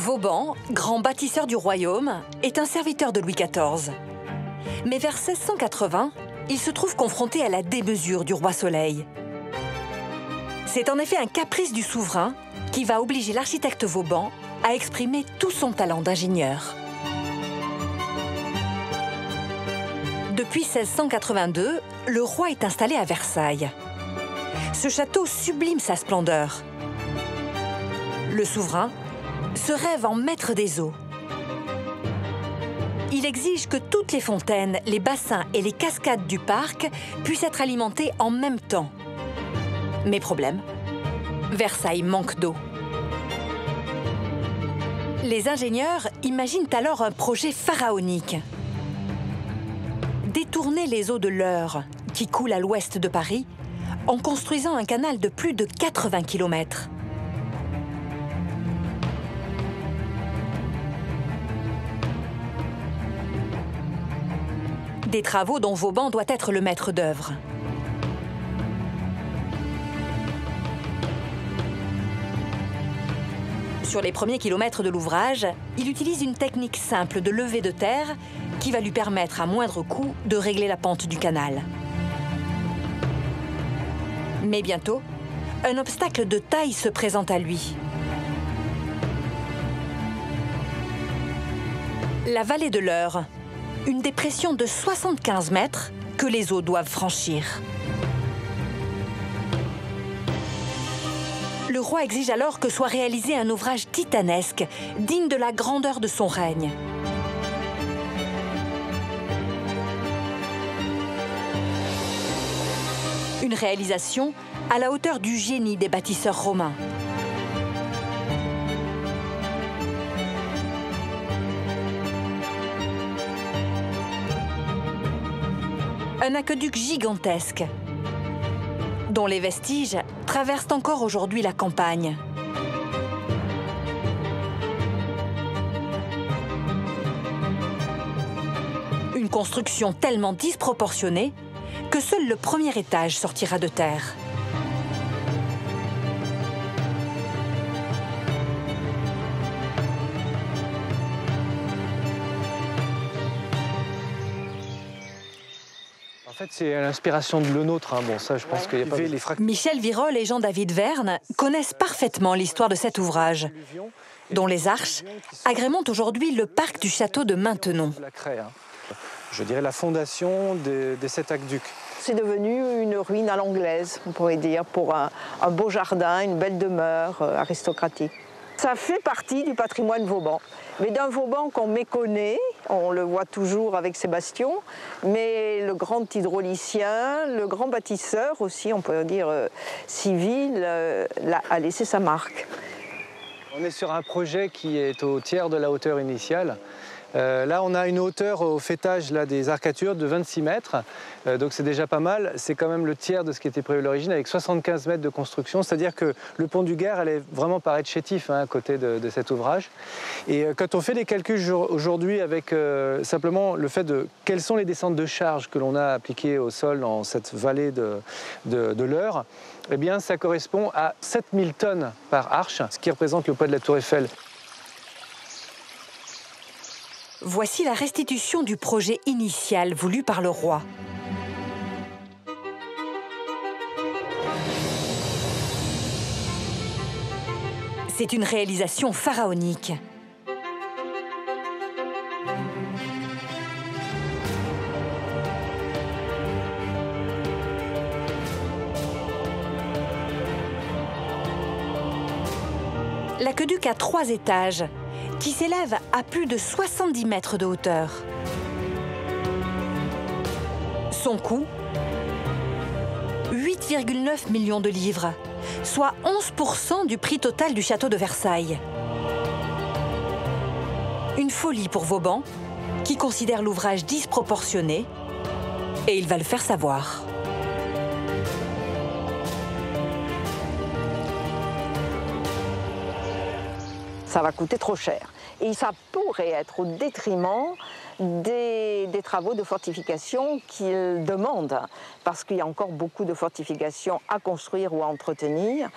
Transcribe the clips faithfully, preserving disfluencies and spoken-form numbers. Vauban, grand bâtisseur du royaume, est un serviteur de Louis quatorze. Mais vers seize cent quatre-vingts, il se trouve confronté à la démesure du roi Soleil. C'est en effet un caprice du souverain qui va obliger l'architecte Vauban à exprimer tout son talent d'ingénieur. Depuis seize cent quatre-vingt-deux, le roi est installé à Versailles. Ce château sublime sa splendeur. Le souverain se rêve en maître des eaux. Il exige que toutes les fontaines, les bassins et les cascades du parc puissent être alimentées en même temps. Mais problème, Versailles manque d'eau. Les ingénieurs imaginent alors un projet pharaonique. Détourner les eaux de l'Eure, qui coule à l'ouest de Paris, en construisant un canal de plus de quatre-vingts kilomètres. Des travaux dont Vauban doit être le maître d'œuvre. Sur les premiers kilomètres de l'ouvrage, il utilise une technique simple de levée de terre qui va lui permettre à moindre coût de régler la pente du canal. Mais bientôt, un obstacle de taille se présente à lui. La vallée de l'Eure, une dépression de soixante-quinze mètres que les eaux doivent franchir. Le roi exige alors que soit réalisé un ouvrage titanesque, digne de la grandeur de son règne. Une réalisation à la hauteur du génie des bâtisseurs romains. Un aqueduc gigantesque, dont les vestiges traversent encore aujourd'hui la campagne. Une construction tellement disproportionnée que seul le premier étage sortira de terre. En fait, c'est l'inspiration de Lenôtre. Hein. Bon, ça, je pense qu'il y a pas... les fractures. Michel Virol et Jean-David Verne connaissent parfaitement l'histoire de cet ouvrage, dont les arches agrémentent aujourd'hui le parc du château de Maintenon. Je dirais la fondation de, de cet aqueduc. C'est devenu une ruine à l'anglaise, on pourrait dire, pour un, un beau jardin, une belle demeure aristocratique. Ça fait partie du patrimoine Vauban, mais d'un Vauban qu'on méconnaît, on le voit toujours avec ses bastions, mais le grand hydraulicien, le grand bâtisseur aussi, on peut dire euh, civil, euh, a laissé sa marque. On est sur un projet qui est au tiers de la hauteur initiale. Euh, là, on a une hauteur au faîtage là, des arcatures de vingt-six mètres, euh, donc c'est déjà pas mal. C'est quand même le tiers de ce qui était prévu à l'origine, avec soixante-quinze mètres de construction. C'est-à-dire que le pont du Gard allait vraiment paraître chétif hein, à côté de, de cet ouvrage. Et euh, quand on fait les calculs aujourd'hui avec euh, simplement le fait de quelles sont les descentes de charge que l'on a appliquées au sol dans cette vallée de, de, de l'Eure, eh bien, ça correspond à sept mille tonnes par arche, ce qui représente le poids de la Tour Eiffel. Voici la restitution du projet initial voulu par le roi. C'est une réalisation pharaonique. L'aqueduc a trois étages, qui s'élève à plus de soixante-dix mètres de hauteur. Son coût, huit virgule neuf millions de livres, soit onze pour cent du prix total du château de Versailles. Une folie pour Vauban, qui considère l'ouvrage disproportionné, et il va le faire savoir. ça va coûter trop cher. Et ça pourrait être au détriment des, des travaux de fortification qu'ils demandent, parce qu'il y a encore beaucoup de fortifications à construire ou à entretenir.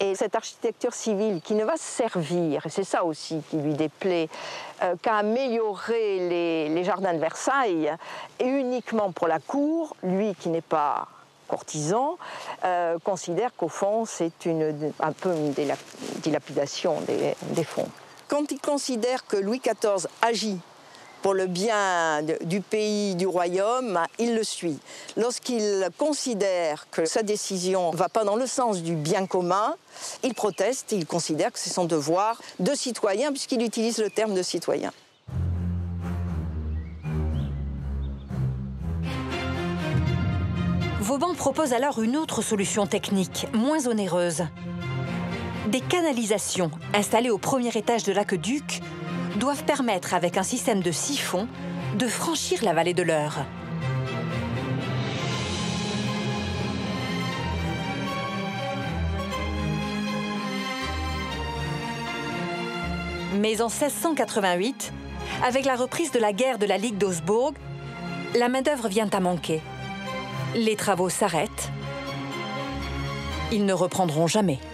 Et cette architecture civile qui ne va servir, et c'est ça aussi qui lui déplaît, euh, qu'à améliorer les, les jardins de Versailles, et uniquement pour la cour, lui qui n'est pas courtisan, euh, considère qu'au fond c'est une, un peu une dilapidation des, des fonds. Quand il considère que Louis quatorze agit pour le bien du pays, du royaume, il le suit. Lorsqu'il considère que sa décision ne va pas dans le sens du bien commun, il proteste et il considère que c'est son devoir de citoyen, puisqu'il utilise le terme de citoyen. Vauban propose alors une autre solution technique, moins onéreuse. Des canalisations installées au premier étage de l'aqueduc doivent permettre, avec un système de siphons, de franchir la vallée de l'Eure. Mais en seize cent quatre-vingt-huit, avec la reprise de la guerre de la Ligue d'Augsbourg, la main-d'œuvre vient à manquer. Les travaux s'arrêtent. Ils ne reprendront jamais.